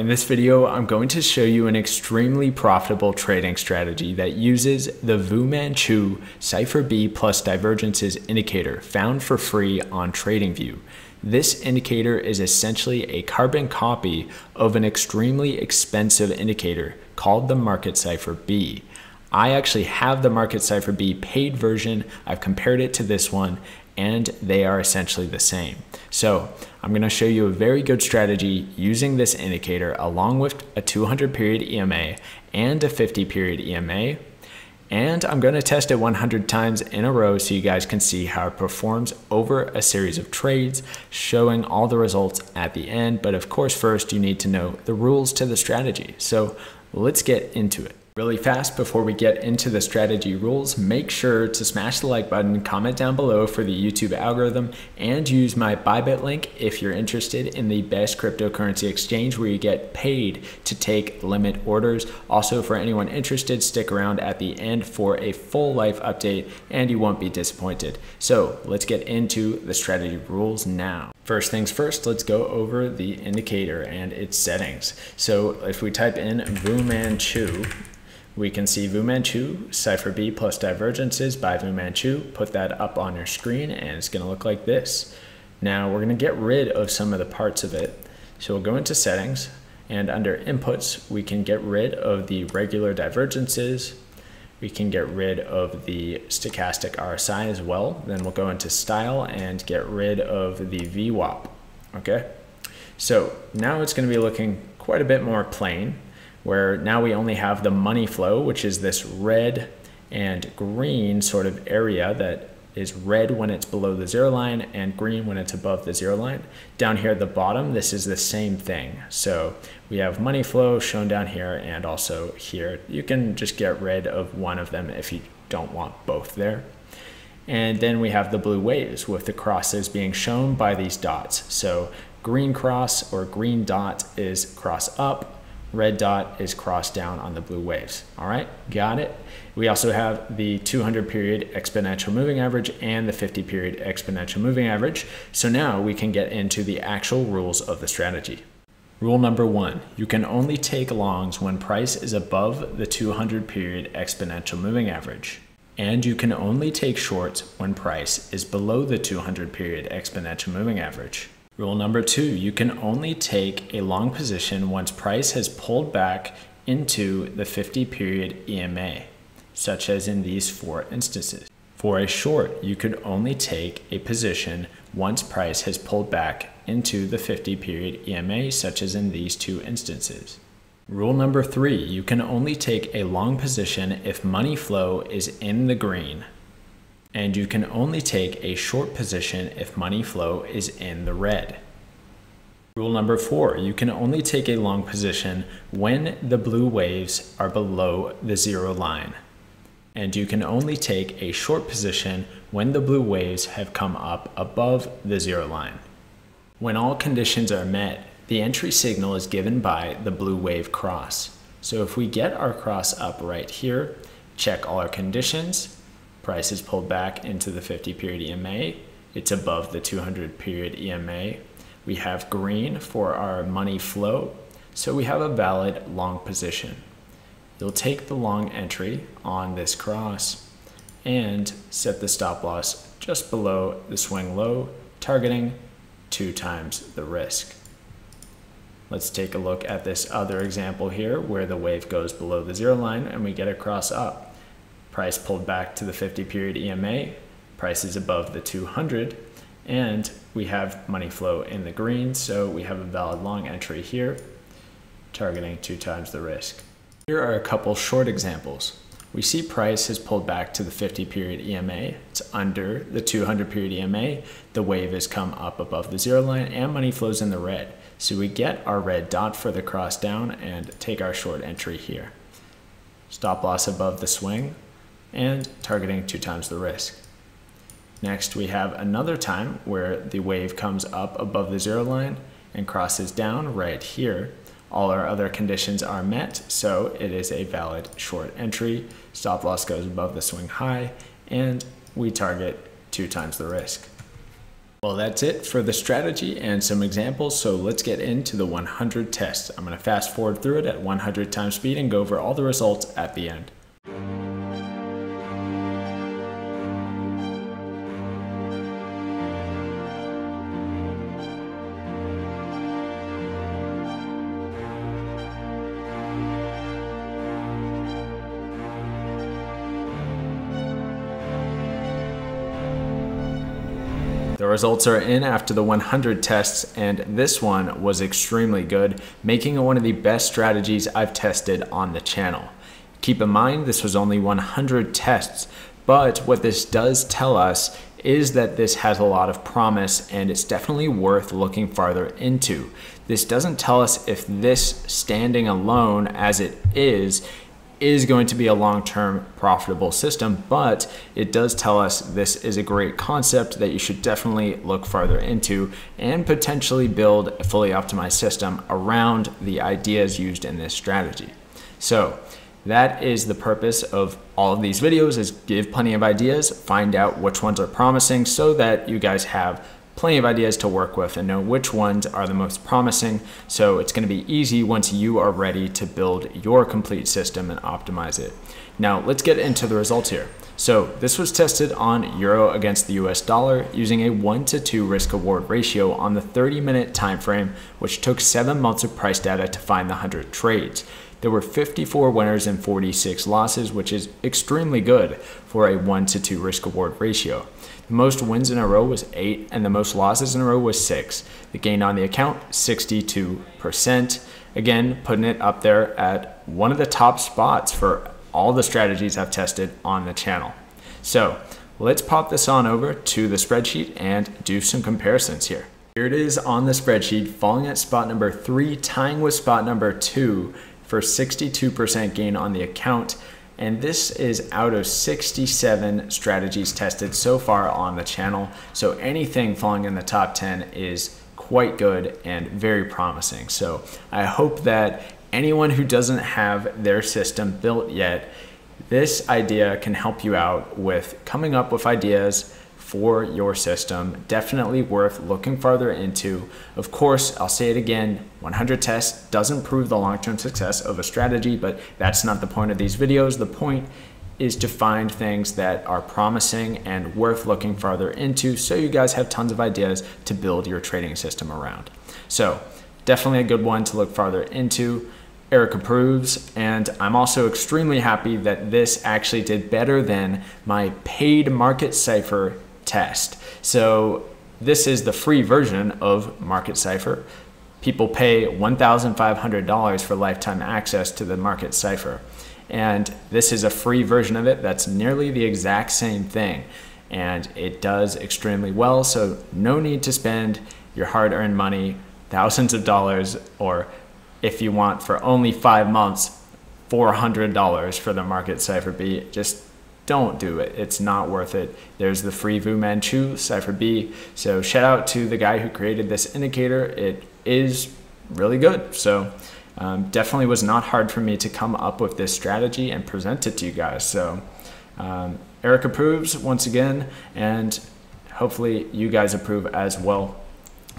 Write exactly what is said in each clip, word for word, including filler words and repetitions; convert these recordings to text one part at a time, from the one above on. In this video, I'm going to show you an extremely profitable trading strategy that uses the VuManChu Cipher B plus divergences indicator found for free on TradingView. This indicator is essentially a carbon copy of an extremely expensive indicator called the Market Cipher B. I actually have the Market Cipher B paid version. I've compared it to this one, and they are essentially the same. So I'm going to show you a very good strategy using this indicator along with a two hundred period E M A and a fifty period E M A. And I'm going to test it one hundred times in a row so you guys can see how it performs over a series of trades, showing all the results at the end. But of course, first you need to know the rules to the strategy. So let's get into it. Really fast, before we get into the strategy rules, make sure to smash the like button, comment down below for the YouTube algorithm, and use my Bybit link if you're interested in the best cryptocurrency exchange where you get paid to take limit orders. Also, for anyone interested, stick around at the end for a full life update and you won't be disappointed. So let's get into the strategy rules now. First things first, let's go over the indicator and its settings. So if we type in VuManChu, we can see VuManChu Cipher B plus divergences by VuManChu. Put that up on your screen and it's going to look like this. Now we're going to get rid of some of the parts of it. So we'll go into settings, and under inputs, we can get rid of the regular divergences. We can get rid of the stochastic R S I as well. Then we'll go into style and get rid of the V WAP. Okay. So now it's going to be looking quite a bit more plain, where now we only have the money flow, which is this red and green sort of area that is red when it's below the zero line and green when it's above the zero line. Down here at the bottom, this is the same thing. So we have money flow shown down here and also here. You can just get rid of one of them if you don't want both there. And then we have the blue waves with the crosses being shown by these dots. So green cross or green dot is cross up, red dot is crossed down on the blue waves. All right, got it. We also have the two hundred period exponential moving average and the fifty period exponential moving average. So now we can get into the actual rules of the strategy. Rule number one, you can only take longs when price is above the two hundred period exponential moving average. And you can only take shorts when price is below the two hundred period exponential moving average. Rule number two, you can only take a long position once price has pulled back into the fifty period E M A, such as in these four instances. For a short, you could only take a position once price has pulled back into the fifty period E M A, such as in these two instances. Rule number three, you can only take a long position if money flow is in the green. And you can only take a short position if money flow is in the red. Rule number four, you can only take a long position when the blue waves are below the zero line. And you can only take a short position when the blue waves have come up above the zero line. When all conditions are met, the entry signal is given by the blue wave cross. So if we get our cross up right here, check all our conditions, price is pulled back into the fifty period E M A. It's above the two hundred period E M A. We have green for our money flow. So we have a valid long position. You'll take the long entry on this cross and set the stop loss just below the swing low, targeting two times the risk. Let's take a look at this other example here where the wave goes below the zero line and we get a cross up. Price pulled back to the fifty period E M A, price is above the two hundred, and we have money flow in the green, so we have a valid long entry here, targeting two times the risk. Here are a couple short examples. We see price has pulled back to the fifty period E M A, it's under the two hundred period E M A, the wave has come up above the zero line, and money flows in the red. So we get our red dot for the cross down and take our short entry here. Stop loss above the swing, and targeting two times the risk. Next, we have another time where the wave comes up above the zero line and crosses down right here. All our other conditions are met, so it is a valid short entry. Stop loss goes above the swing high, and we target two times the risk. Well, that's it for the strategy and some examples. So let's get into the one hundred test. I'm going to fast forward through it at one hundred times speed and go over all the results at the end. The results are in after the one hundred tests, and this one was extremely good, making it one of the best strategies I've tested on the channel. Keep in mind, this was only one hundred tests, but what this does tell us is that this has a lot of promise, and it's definitely worth looking farther into. This doesn't tell us if this, standing alone as it is, is going to be a long-term profitable system, but it does tell us this is a great concept that you should definitely look farther into and potentially build a fully optimized system around the ideas used in this strategy. So that is the purpose of all of these videos, is give plenty of ideas, find out which ones are promising so that you guys have plenty of ideas to work with and know which ones are the most promising. So it's going to be easy once you are ready to build your complete system and optimize it. Now let's get into the results here. So this was tested on euro against the U S dollar using a one to two risk reward ratio on the thirty minute time frame, which took seven months of price data to find the one hundred trades. There were fifty-four winners and forty-six losses, which is extremely good for a one to two risk reward ratio. The most wins in a row was eight, and the most losses in a row was six. The gain on the account, sixty-two percent. Again, putting it up there at one of the top spots for all the strategies I've tested on the channel. So let's pop this on over to the spreadsheet and do some comparisons here. Here it is on the spreadsheet, falling at spot number three, tying with spot number two, for sixty-two percent gain on the account. And this is out of sixty-seven strategies tested so far on the channel. So anything falling in the top ten is quite good and very promising. So I hope that anyone who doesn't have their system built yet, this idea can help you out with coming up with ideas for your system. Definitely worth looking farther into. Of course, I'll say it again, one hundred tests doesn't prove the long-term success of a strategy, but that's not the point of these videos. The point is to find things that are promising and worth looking farther into so you guys have tons of ideas to build your trading system around. So definitely a good one to look farther into. Eric approves, and I'm also extremely happy that this actually did better than my paid Market Cipher test. So this is the free version of Market Cipher. People pay one thousand five hundred dollars for lifetime access to the Market Cipher, and this is a free version of it that's nearly the exact same thing, and it does extremely well. So no need to spend your hard-earned money, thousands of dollars, or if you want, for only five months, four hundred dollars for the Market Cipher B. Just don't do it. It's not worth it. There's the free VuManChu Cipher B. So shout out to the guy who created this indicator. It is really good. So um, definitely was not hard for me to come up with this strategy and present it to you guys. So um, Eric approves once again, and hopefully you guys approve as well.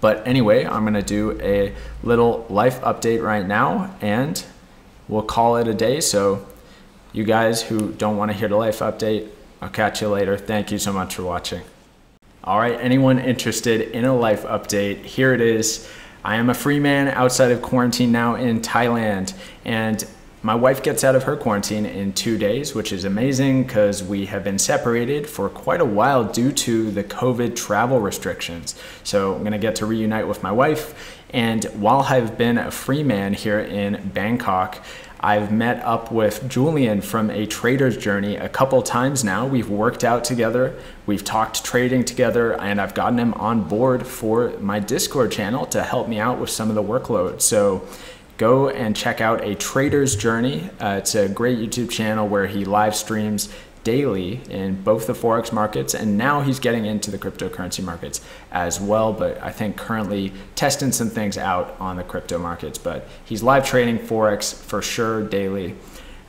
But anyway, I'm going to do a little life update right now, and we'll call it a day. So you guys who don't want to hear the life update, I'll catch you later. Thank you so much for watching. All right, anyone interested in a life update, here it is. I am a free man outside of quarantine now in Thailand, and my wife gets out of her quarantine in two days, which is amazing because we have been separated for quite a while due to the COVID travel restrictions. So I'm gonna get to reunite with my wife. And while I've been a free man here in Bangkok, I've met up with Julian from A Trader's Journey a couple times now. We've worked out together, we've talked trading together, and I've gotten him on board for my Discord channel to help me out with some of the workload. So go and check out A Trader's Journey. Uh, it's a great YouTube channel where he live streams daily in both the Forex markets, and now he's getting into the cryptocurrency markets as well, but I think currently testing some things out on the crypto markets, but he's live trading Forex for sure daily.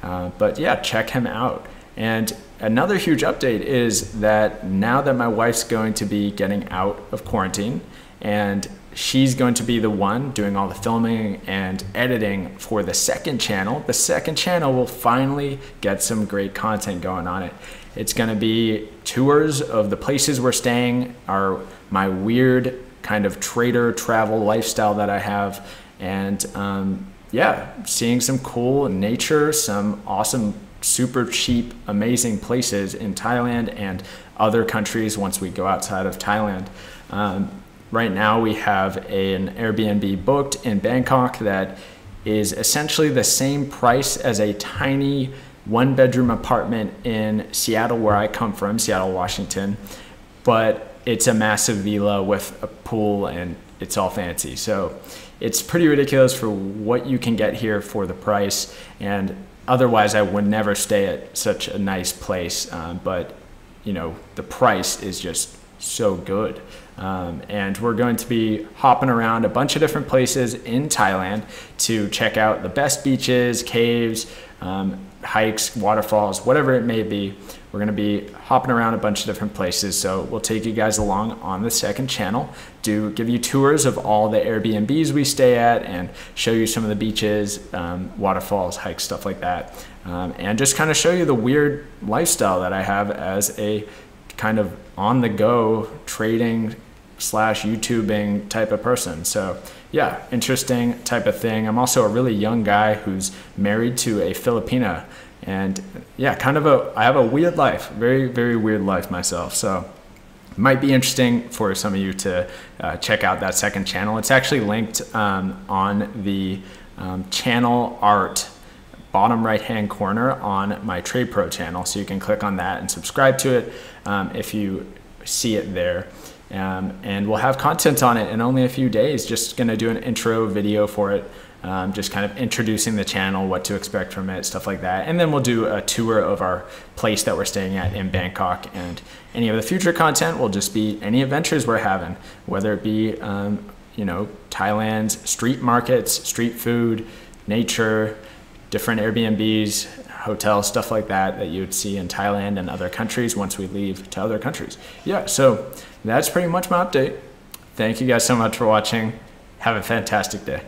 Uh, but yeah, check him out. And another huge update is that now that my wife's going to be getting out of quarantine, and she's going to be the one doing all the filming and editing for the second channel, the second channel will finally get some great content going on it. It's going to be tours of the places we're staying, our, my weird kind of trader travel lifestyle that I have, and um, yeah, seeing some cool nature, some awesome, super cheap, amazing places in Thailand and other countries once we go outside of Thailand. Um, right now we have a, an Airbnb booked in Bangkok that is essentially the same price as a tiny one bedroom apartment in Seattle, where I come from, Seattle, Washington, but it's a massive villa with a pool and it's all fancy. So it's pretty ridiculous for what you can get here for the price. And otherwise I would never stay at such a nice place. Um, but you know, the price is just so good. Um, and we're going to be hopping around a bunch of different places in Thailand to check out the best beaches, caves, um, hikes, waterfalls, whatever it may be. We're going to be hopping around a bunch of different places. So we'll take you guys along on the second channel to give you tours of all the Airbnbs we stay at and show you some of the beaches, um, waterfalls, hikes, stuff like that. Um, and just kind of show you the weird lifestyle that I have as a kind of on the go trading slash YouTubing type of person. So yeah, interesting type of thing. I'm also a really young guy who's married to a Filipina, and yeah, kind of a, I have a weird life, very, very weird life myself. So it might be interesting for some of you to uh, check out that second channel. It's actually linked um, on the um, channel art bottom right hand corner on my Trade Pro channel. So you can click on that and subscribe to it um, if you see it there. Um, and we'll have content on it in only a few days. Just going to do an intro video for it, um, just kind of introducing the channel, what to expect from it, stuff like that. And then we'll do a tour of our place that we're staying at in Bangkok, and any of the future content will just be any adventures we're having, whether it be, um, you know, Thailand's street markets, street food, nature, different Airbnbs, hotels, stuff like that, that you'd see in Thailand and other countries once we leave to other countries. Yeah, so that's pretty much my update. Thank you guys so much for watching. Have a fantastic day.